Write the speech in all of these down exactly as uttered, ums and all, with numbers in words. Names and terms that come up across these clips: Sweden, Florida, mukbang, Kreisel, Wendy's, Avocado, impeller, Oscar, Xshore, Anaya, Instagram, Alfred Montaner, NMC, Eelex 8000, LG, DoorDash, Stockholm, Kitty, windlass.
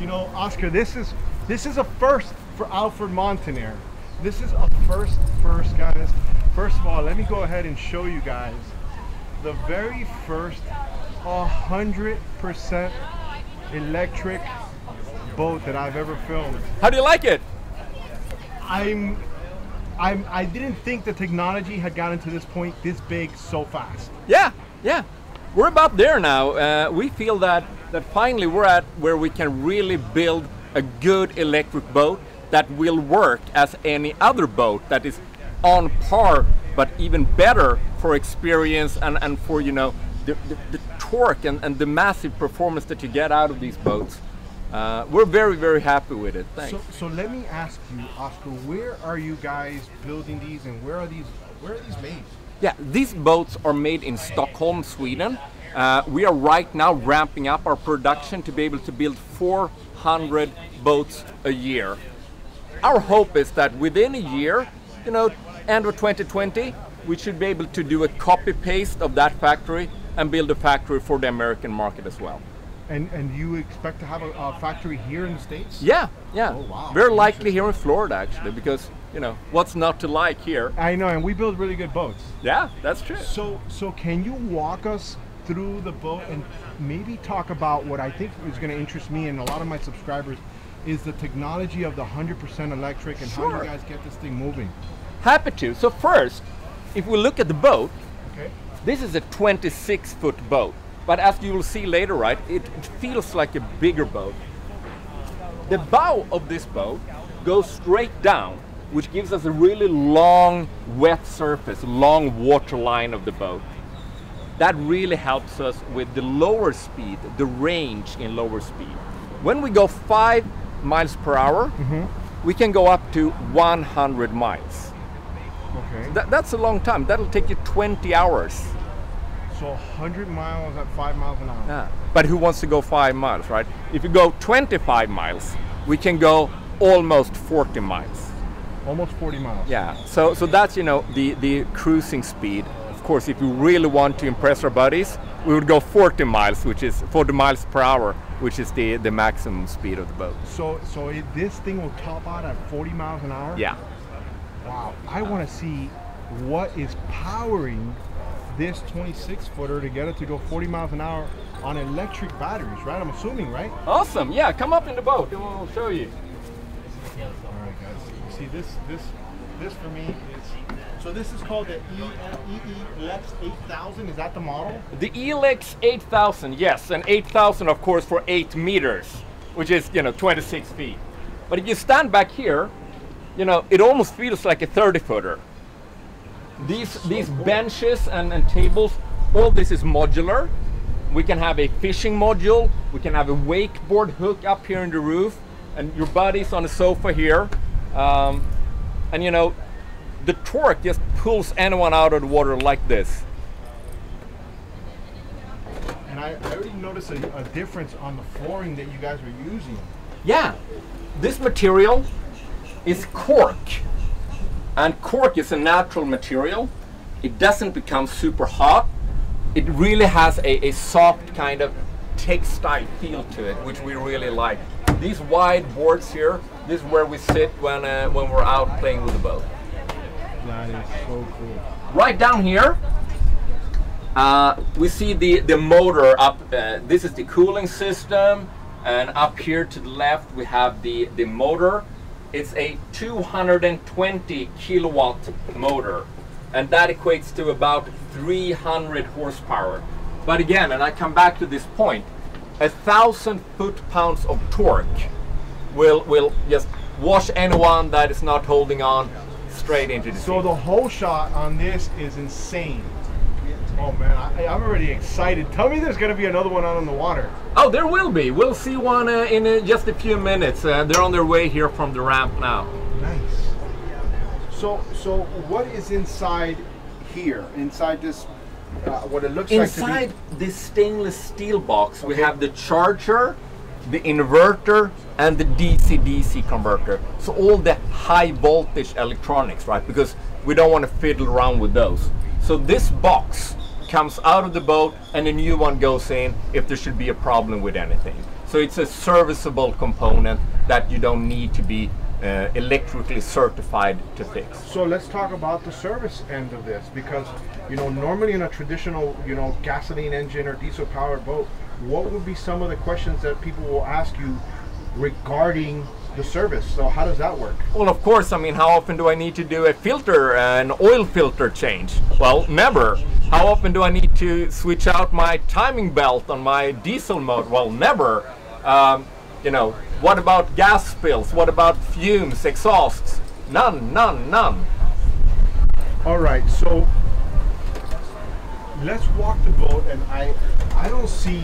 You know, Oscar, this is this is a first for Alfred Montaner. This is a first, first, guys. First of all, let me go ahead and show you guys the very first one hundred percent electric boat that I've ever filmed. How do you like it? I'm, I'm, I didn't think the technology had gotten to this point this big so fast. Yeah, yeah. We're about there now. Uh, we feel that, that finally we're at where we can really build a good electric boat that will work as any other boat, that is on par, but even better for experience and, and for, you know, the, the, the torque and, and the massive performance that you get out of these boats. Uh, we're very, very happy with it. Thanks. So, so let me ask you, Oscar, where are you guys building these, and where are these, where are these made? Yeah, these boats are made in Stockholm, Sweden. Uh, we are right now ramping up our production to be able to build four hundred boats a year. Our hope is that within a year, you know, end of twenty twenty, we should be able to do a copy-paste of that factory and build a factory for the American market as well. And, and you expect to have a, a factory here in the States? Yeah, yeah. Oh, wow. Very likely here in Florida, actually, because, you know, what's not to like here? I know, and we build really good boats. Yeah, that's true. So, so can you walk us through the boat and maybe talk about what I think is going to interest me and a lot of my subscribers is the technology of the one hundred percent electric and sure. How do you guys get this thing moving? Happy to. So first, if we look at the boat, okay. This is a twenty-six foot boat. But as you will see later, right, it, it feels like a bigger boat. The bow of this boat goes straight down, which gives us a really long, wet surface, long water line of the boat. That really helps us with the lower speed, the range in lower speed. When we go five miles per hour, mm-hmm. we can go up to one hundred miles. Okay. So that, that's a long time. That'll take you twenty hours. So one hundred miles at five miles an hour. Yeah. But who wants to go five miles, right? If you go twenty-five miles, we can go almost forty miles. Almost forty miles. Yeah. So, so that's, you know, the, the cruising speed. Of course, if you really want to impress our buddies, we would go forty miles, which is forty miles per hour, which is the, the maximum speed of the boat. So, so it, this thing will top out at forty miles an hour? Yeah. Wow. I want to see what is powering this twenty-six footer to get it to go forty miles an hour on electric batteries, right? I'm assuming, right? Awesome. Yeah, come up in the boat and we'll show you. All right, guys. You see, this, this, this for me is, so this is called the Eelex eight thousand. Is that the model? The Eelex eight thousand, yes. And eight thousand, of course, for eight meters, which is, you know, twenty-six feet. But if you stand back here, you know, it almost feels like a thirty footer. These, so these cool. benches and, and tables, all this is modular. We can have a fishing module, we can have a wakeboard hook up here in the roof, and your buddy's on the sofa here. Um, and you know, the torque just pulls anyone out of the water like this. And I, I already noticed a, a difference on the flooring that you guys were using. Yeah, this material is cork. And cork is a natural material. It doesn't become super hot. It really has a, a soft kind of textile feel to it, which we really like. These wide boards here, this is where we sit when, uh, when we're out playing with the boat. That is so cool. Right down here, uh, we see the, the motor up. Uh, this is the cooling system. And up here to the left, we have the, the motor. It's a two hundred twenty kilowatt motor, and that equates to about three hundred horsepower. But again, and I come back to this point, a thousand foot-pounds of torque will will just wash anyone that is not holding on straight into the So seat. The whole shot on this is insane. Oh man, I, I'm already excited. Tell me there's going to be another one out on the water. Oh, there will be. We'll see one uh, in uh, just a few minutes. Uh, they're on their way here from the ramp now. Nice. So, so what is inside here? Inside this, uh, what it looks inside like? Inside this stainless steel box, okay. We have the charger, the inverter, and the D C D C converter. So all the high voltage electronics, right? Because we don't want to fiddle around with those. So this box comes out of the boat and a new one goes in if there should be a problem with anything. So it's a serviceable component that you don't need to be uh, electrically certified to fix. So let's talk about the service end of this, because you know normally in a traditional you know gasoline engine or diesel powered boat, what would be some of the questions that people will ask you regarding the service? So how does that work? Well, of course, I mean, how often do I need to do a filter, uh, an oil filter change? Well, never. How often do I need to switch out my timing belt on my diesel mode? Well, never. Um, you know, what about gas spills? What about fumes, exhausts? None, none, none. All right, so let's walk the boat, and I, I don't see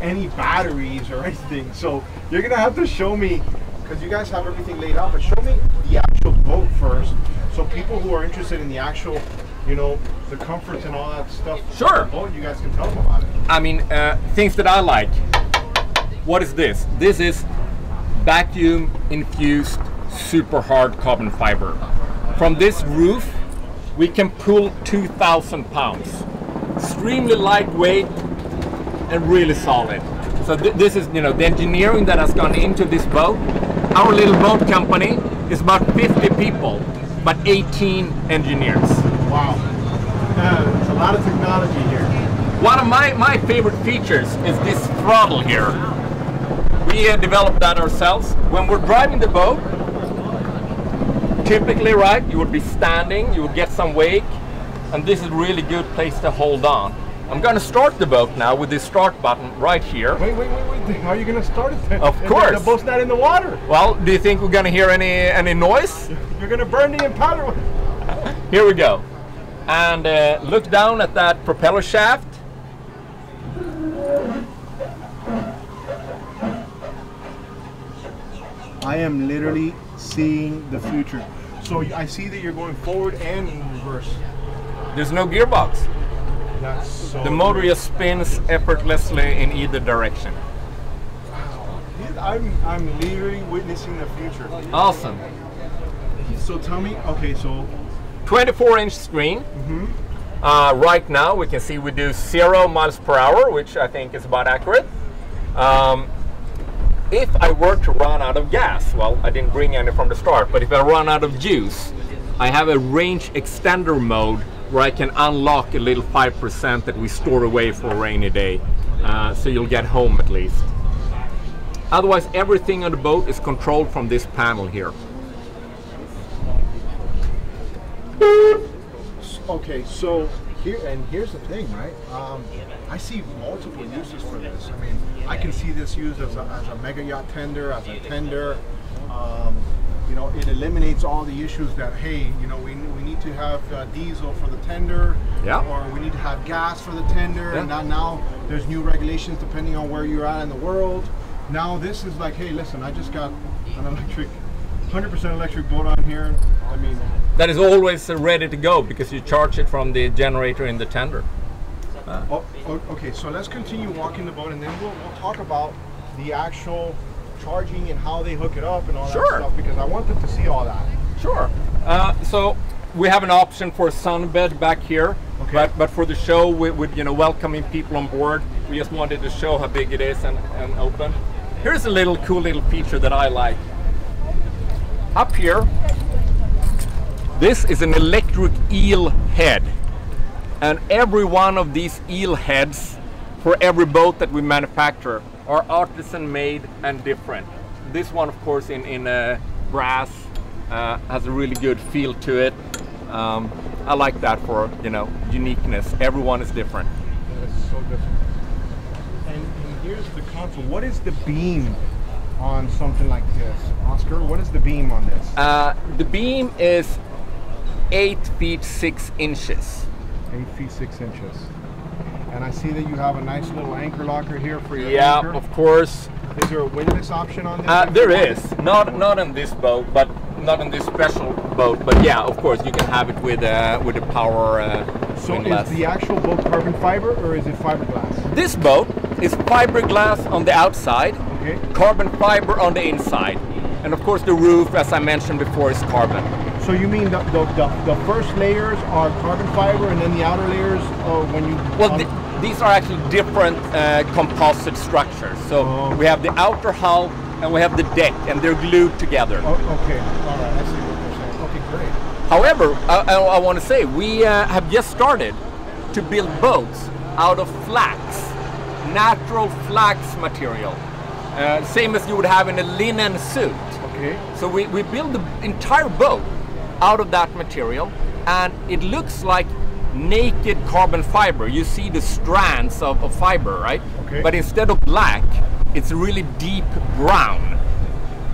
any batteries or anything. So you're gonna have to show me, because you guys have everything laid out, but show me the actual boat first, so people who are interested in the actual, you know, the comforts and all that stuff. Sure. Boat, you guys can tell them about it. I mean, uh, things that I like. What is this? This is vacuum infused super hard carbon fiber. From this roof, we can pull two thousand pounds. Extremely lightweight and really solid. So th this is, you know, the engineering that has gone into this boat. Our little boat company is about fifty people, but eighteen engineers. Wow, it's a lot of technology here. One of my, my favorite features is this throttle here. We uh, developed that ourselves. When we're driving the boat, typically, right, you would be standing, you would get some wake, and this is a really good place to hold on. I'm going to start the boat now with this start button right here. Wait, wait, wait, wait. How are you going to start it then? Of course. The boat's not in the water. Well, do you think we're going to hear any any noise? You're going to burn the impeller. Here we go. And uh, look down at that propeller shaft. I am literally seeing the future. So I see that you're going forward and in reverse. There's no gearbox. That's so the motor great. Just spins effortlessly in either direction. Wow. I'm, I'm literally witnessing the future. Awesome. So tell me, okay, so... twenty-four inch screen. Mm-hmm. uh, right now we can see we do zero miles per hour, which I think is about accurate. Um, if I were to run out of gas, well, I didn't bring any from the start, but if I run out of juice, I have a range extender mode where I can unlock a little five percent that we store away for a rainy day, uh, so you'll get home at least. Otherwise, everything on the boat is controlled from this panel here. Okay, so here, and here's the thing, right? Um, I see multiple uses for this. I mean, I can see this used as a, as a mega yacht tender, as a tender. Um, You know, it eliminates all the issues that, hey, you know, we, we need to have uh, diesel for the tender, yeah, or we need to have gas for the tender, yeah, and that now there's new regulations depending on where you're at in the world. Now this is like, hey, listen, I just got an electric, one hundred percent electric boat on here. I mean, that is always uh, ready to go because you charge it from the generator in the tender. Uh. Oh, oh, okay, so let's continue walking the boat, and then we'll, we'll talk about the actual charging and how they hook it up and all sure. that stuff, because I wanted to see all that. Sure. Uh, so we have an option for a sunbed back here, okay. but but for the show, we would you know welcoming people on board. We just wanted to show how big it is and, and open. Here's a little cool little feature that I like. Up here, this is an electric eel head, and every one of these eel heads for every boat that we manufacture are artisan made and different. This one, of course, in, in uh, brass, uh, has a really good feel to it. Um, I like that for, you know, uniqueness. Everyone is different. That is so different. And, and here's the console. What is the beam on something like this? Oscar, what is the beam on this? Uh, the beam is eight feet, six inches. Eight feet, six inches. And I see that you have a nice little anchor locker here for your yeah, anchor. Yeah, of course. Is there a windlass option on this? Uh, there is. Not not on this boat, but not on this special boat. But yeah, of course, you can have it with uh, with a power uh, So windlass. Is the actual boat carbon fiber or is it fiberglass? This boat is fiberglass on the outside, okay, carbon fiber on the inside. And of course, the roof, as I mentioned before, is carbon. So you mean the, the, the, the first layers are carbon fiber and then the outer layers uh, when you... Well, the, These are actually different uh, composite structures. So oh. we have the outer hull and we have the deck, and they're glued together. Oh, okay, all right, I see what you're saying. Okay, great. However, I, I, I want to say we uh, have just started to build boats out of flax, natural flax material, uh, same as you would have in a linen suit. Okay. So we, we build the entire boat out of that material, and it looks like naked carbon fiber. You see the strands of, of fiber, right? Okay. But instead of black, it's really deep brown.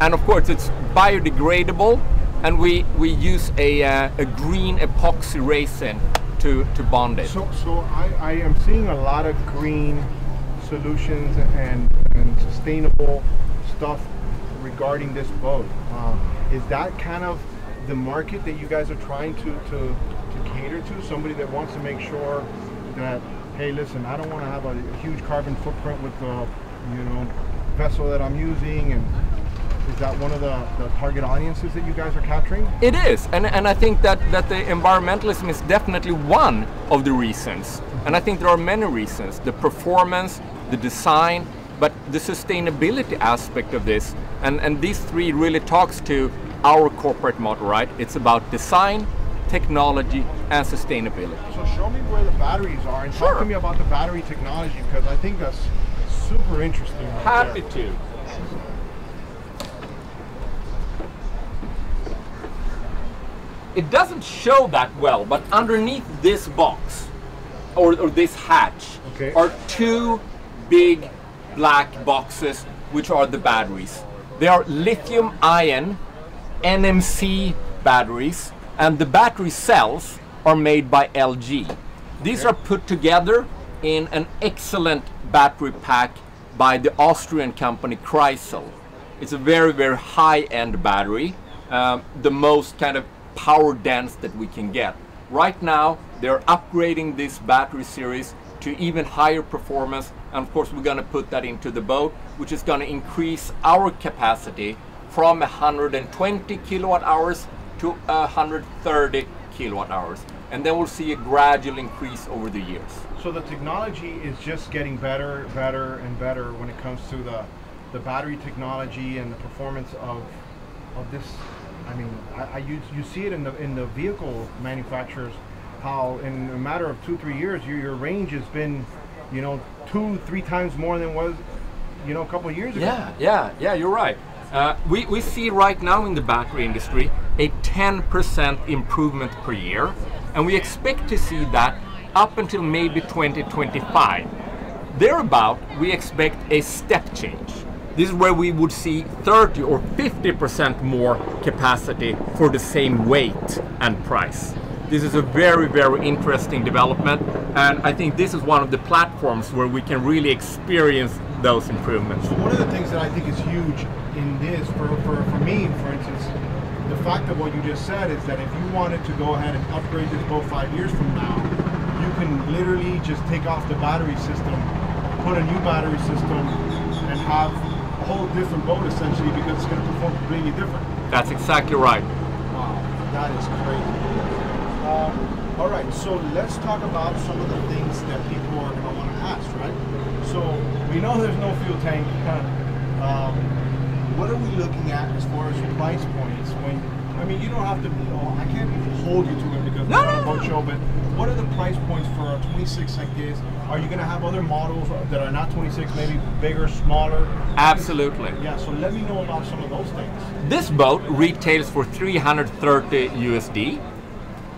And of course, it's biodegradable, and we, we use a, uh, a green epoxy resin to, to bond it. So, so I, I am seeing a lot of green solutions and, and sustainable stuff regarding this boat. Uh, is that kind of the market that you guys are trying to, to cater to? Somebody that wants to make sure that, hey, listen, I don't want to have a, a huge carbon footprint with the, you know, vessel that I'm using. And is that one of the, the target audiences that you guys are capturing? It is, and and I think that that the environmentalism is definitely one of the reasons, and I think there are many reasons: the performance, the design, but the sustainability aspect of this. And and these three really talks to our corporate model, right? It's about design, technology, and sustainability. So show me where the batteries are, and sure. talk to me about the battery technology, because I think that's super interesting. Right Happy there. to. It doesn't show that well, but underneath this box, or, or this hatch, okay. are two big black boxes, which are the batteries. They are lithium ion N M C batteries, and the battery cells are made by L G. These are put together in an excellent battery pack by the Austrian company Kreisel. It's a very, very high-end battery, um, the most kind of power dense that we can get. Right now, they're upgrading this battery series to even higher performance, and of course, we're gonna put that into the boat, which is gonna increase our capacity from one hundred twenty kilowatt hours to one hundred thirty kilowatt hours, and then we'll see a gradual increase over the years. So the technology is just getting better, better, and better when it comes to the, the battery technology and the performance of of this. I mean, I, I you, you see it in the in the vehicle manufacturers, how in a matter of two three years your, your range has been, you know, two three times more than was, you know, a couple of years ago. Yeah, yeah, yeah. You're right. Uh, we, we see right now in the battery industry a ten percent improvement per year, and we expect to see that up until maybe twenty twenty-five. Thereabout, we expect a step change. This is where we would see thirty or fifty percent more capacity for the same weight and price. This is a very, very interesting development, and I think this is one of the platforms where we can really experience those improvements. So one of the things that I think is huge in this, for, for, for me, for instance, the fact of what you just said is that if you wanted to go ahead and upgrade this boat five years from now, you can literally just take off the battery system, put a new battery system, and have a whole different boat essentially, because it's going to perform completely different. That's exactly right. Wow, that is crazy. Um, all right, so let's talk about some of the things that people are going to want to ask, right? So we know there's no fuel tank. Um, What are we looking at as far as price points? When I mean, you don't have to. Oh, I can't hold you to it because no, it's not a boat show. But what are the price points for a twenty-six like this? Are you going to have other models that are not twenty-six, maybe bigger, smaller? Absolutely. Yeah. So let me know about some of those things. This boat retails for three hundred thirty U S D,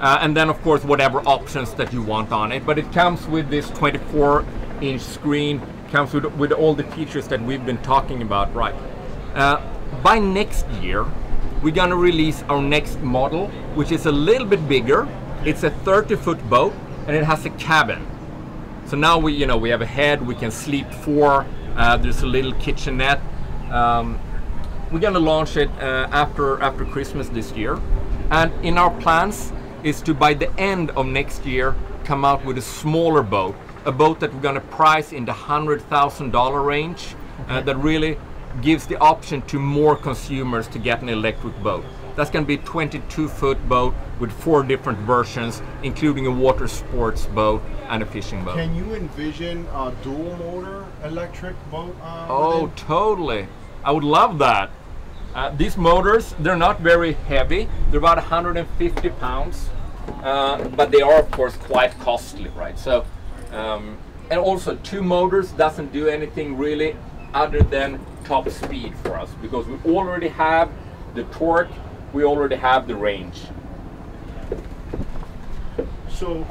uh, and then of course whatever options that you want on it. But it comes with this twenty-four inch screen. Comes with with all the features that we've been talking about, right? Uh, by next year, we're going to release our next model, which is a little bit bigger. It's a thirty foot boat, and it has a cabin. So now we, you know, we have a head. We can sleep four. Uh, there's a little kitchenette. Um, we're going to launch it uh, after after Christmas this year, and in our plans is to, by the end of next year, come out with a smaller boat, a boat that we're going to price in the hundred thousand dollar range, uh, that really gives the option to more consumers to get an electric boat. That's going to be a twenty-two foot boat with four different versions, including a water sports boat and a fishing boat. Can you envision a dual motor electric boat? Uh, oh, totally. I would love that. Uh, these motors, they're not very heavy. They're about one hundred fifty pounds, uh, but they are, of course, quite costly, right? So, um, and also two motors doesn't do anything really other than top speed for us, because we already have the torque, we already have the range. So,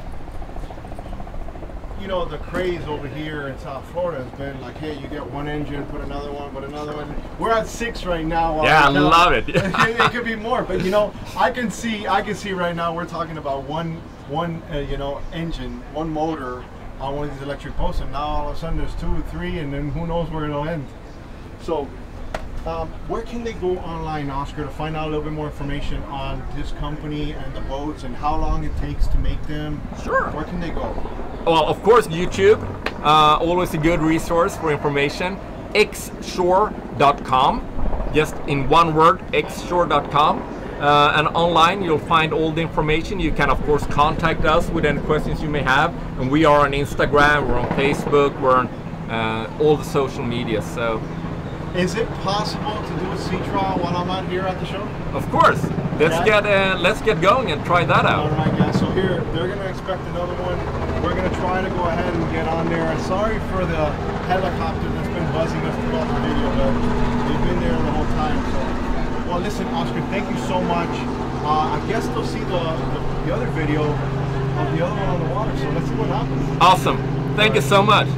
you know, the craze over here in South Florida has been like, hey, you get one engine, put another one, put another one. We're at six right now. Yeah, I love it. It could be more, but you know, I can see, I can see right now we're talking about one, one, uh, you know, engine, one motor on one of these electric boats, and now all of a sudden there's two, three, and then who knows where it'll end. So, um, where can they go online, Oscar, to find out a little bit more information on this company and the boats and how long it takes to make them? Sure. Where can they go? Well, of course, YouTube, uh, always a good resource for information. Xshore dot com, just in one word, Xshore dot com. Uh, and online, you'll find all the information. You can, of course, contact us with any questions you may have. And we are on Instagram, we're on Facebook, we're on uh, all the social media. So, is it possible to do a sea trial while I'm out here at the show? Of course. Let's yeah. get uh, let's get going and try that out. All right, guys. So here they're gonna expect another one. We're gonna try to go ahead and get on there. I'm sorry for the helicopter that's been buzzing us throughout the video, but we've been there the whole time. So, well, listen, Oscar, thank you so much. Uh, I guess they'll see the, the the other video of the other one on the water. So let's see what happens. Awesome. Thank you so much.